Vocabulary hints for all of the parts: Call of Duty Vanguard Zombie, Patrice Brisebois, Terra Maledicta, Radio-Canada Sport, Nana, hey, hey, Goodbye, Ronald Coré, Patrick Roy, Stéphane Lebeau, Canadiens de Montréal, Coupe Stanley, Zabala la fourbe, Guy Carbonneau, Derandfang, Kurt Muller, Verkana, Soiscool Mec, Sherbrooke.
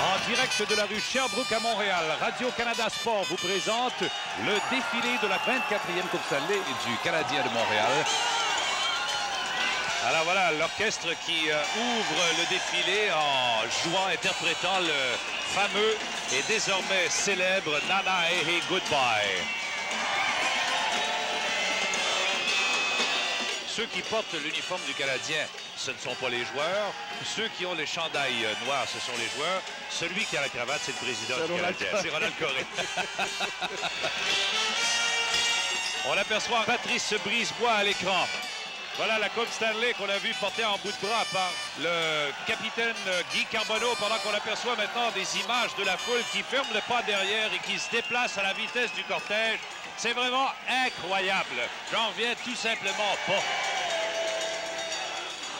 En direct de la rue Sherbrooke à Montréal, Radio-Canada Sport vous présente le défilé de la 24e Coupe Stanley du Canadien de Montréal. Alors voilà, l'orchestre qui ouvre le défilé en jouant, interprétant le fameux et désormais célèbre « Nana, hey, hey, goodbye ». Ceux qui portent l'uniforme du Canadien, ce ne sont pas les joueurs. Ceux qui ont les chandails noirs, ce sont les joueurs. Celui qui a la cravate, c'est le président du Canadien. C'est Ronald Coré. On aperçoit Patrice Brisebois à l'écran. Voilà la Coupe Stanley qu'on a vu portée en bout de bras par le capitaine Guy Carbonneau, pendant qu'on aperçoit maintenant des images de la foule qui ferme le pas derrière et qui se déplace à la vitesse du cortège. C'est vraiment incroyable. J'en viens tout simplement pas.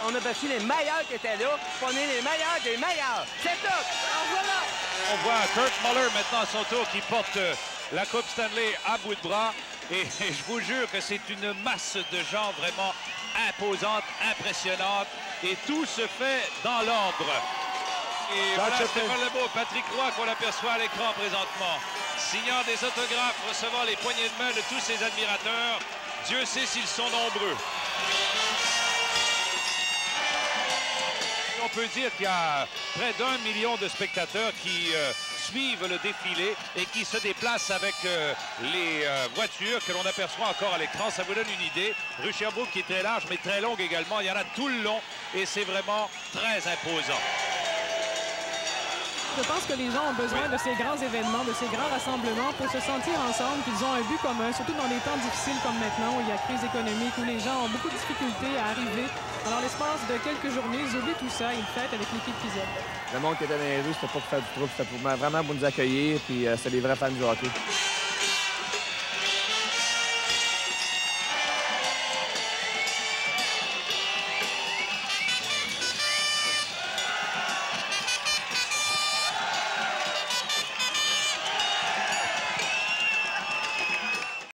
On a battu les meilleurs qui étaient là. On est les meilleurs des meilleurs. C'est top! Voilà! On voit Kurt Muller maintenant à son tour qui porte la Coupe Stanley à bout de bras. Et je vous jure que c'est une masse de gens vraiment imposante, impressionnante. Et tout se fait dans l'ordre. Et voilà Stéphane Lebeau, Patrick Roy qu'on aperçoit à l'écran présentement, signant des autographes, recevant les poignées de main de tous ses admirateurs. Dieu sait s'ils sont nombreux. On peut dire qu'il y a près d'1 million de spectateurs qui suivent le défilé et qui se déplacent avec les voitures que l'on aperçoit encore à l'écran. Ça vous donne une idée. Rue Sherbrooke qui est très large, mais très longue également. Il y en a tout le long et c'est vraiment très imposant. Je pense que les gens ont besoin de ces grands événements, de ces grands rassemblements pour se sentir ensemble, qu'ils ont un but commun, surtout dans des temps difficiles comme maintenant où il y a crise économique, où les gens ont beaucoup de difficultés à arriver. Alors, l'espace de quelques journées, ils oublient tout ça, ils fêtent avec l'équipe qu'ils aiment. Le monde qui était dans les rues, c'était pas pour faire du trouble, c'était vraiment pour nous accueillir, puis c'est les vrais fans du hockey.